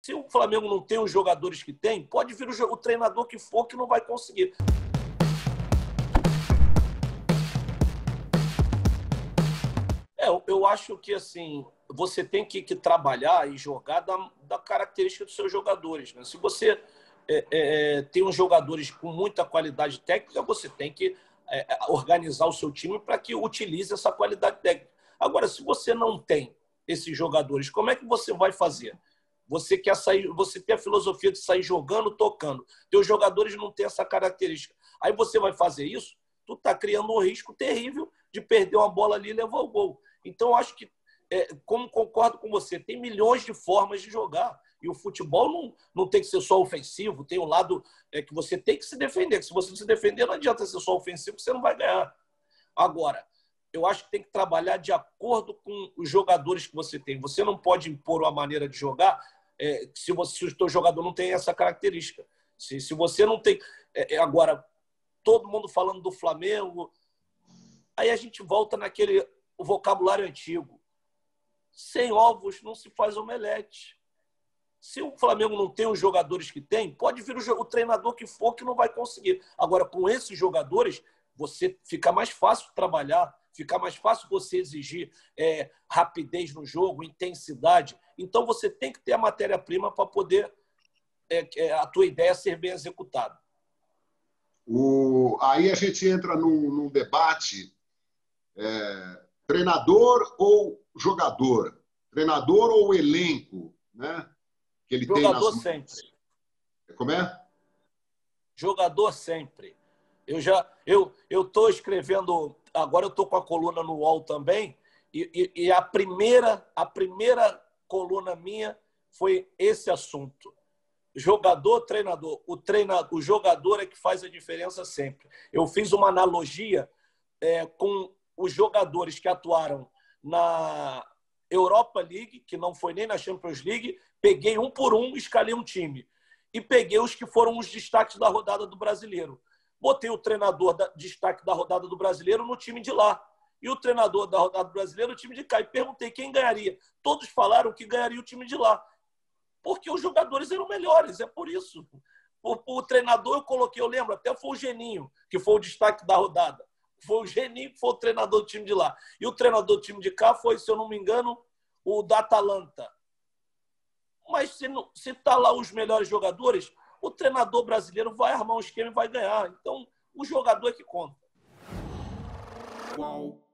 Se o Flamengo não tem os jogadores que tem, pode vir o treinador que for que não vai conseguir. Eu acho que assim você tem que trabalhar e jogar da característica dos seus jogadores, né? Se você tem uns jogadores com muita qualidade técnica, você tem que organizar o seu time para que utilize essa qualidade técnica. Agora, se você não tem esses jogadores, como é que você vai fazer? Você quer sair, você tem a filosofia de sair jogando, tocando. Teus jogadores não têm essa característica. Aí você vai fazer isso, tu tá criando um risco terrível de perder uma bola ali e levar o gol. Então, acho que, como concordo com você, tem milhões de formas de jogar. E o futebol não tem que ser só ofensivo, tem um lado que você tem que se defender. Se você não se defender, não adianta ser só ofensivo, você não vai ganhar. Agora, eu acho que tem que trabalhar de acordo com os jogadores que você tem. Você não pode impor uma maneira de jogar se o seu jogador não tem essa característica. Se você não tem... Agora, todo mundo falando do Flamengo... Aí a gente volta naquele vocabulário antigo. Sem ovos não se faz omelete. Se o Flamengo não tem os jogadores que tem, pode vir o treinador que for que não vai conseguir. Agora, com esses jogadores, você fica mais fácil trabalhar, fica mais fácil você exigir rapidez no jogo, intensidade. Então, você tem que ter a matéria-prima para poder a tua ideia ser bem executada. Aí a gente entra num debate... treinador ou jogador? Treinador ou elenco? Né? Que ele jogador tem nas... sempre. Como é? Jogador sempre. Eu estou escrevendo... Agora eu estou com a coluna no UOL também. E a primeira coluna minha foi esse assunto. Jogador, treinador. O jogador é que faz a diferença sempre. Eu fiz uma analogia com... os jogadores que atuaram na Europa League, que não foi nem na Champions League, peguei um por um, escalei um time. E peguei os que foram os destaques da rodada do Brasileiro. Botei o treinador destaque da rodada do Brasileiro no time de lá. E o treinador da rodada do Brasileiro no time de cá. E perguntei quem ganharia. Todos falaram que ganharia o time de lá. Porque os jogadores eram melhores, é por isso. O treinador eu coloquei, eu lembro, até foi o Geninho, que foi o destaque da rodada. Foi o Geninho que foi o treinador do time de lá. E o treinador do time de cá foi, se eu não me engano, o da Atalanta. Mas se tá lá os melhores jogadores, o treinador brasileiro vai armar um esquema e vai ganhar. Então, o jogador é que conta. Uau.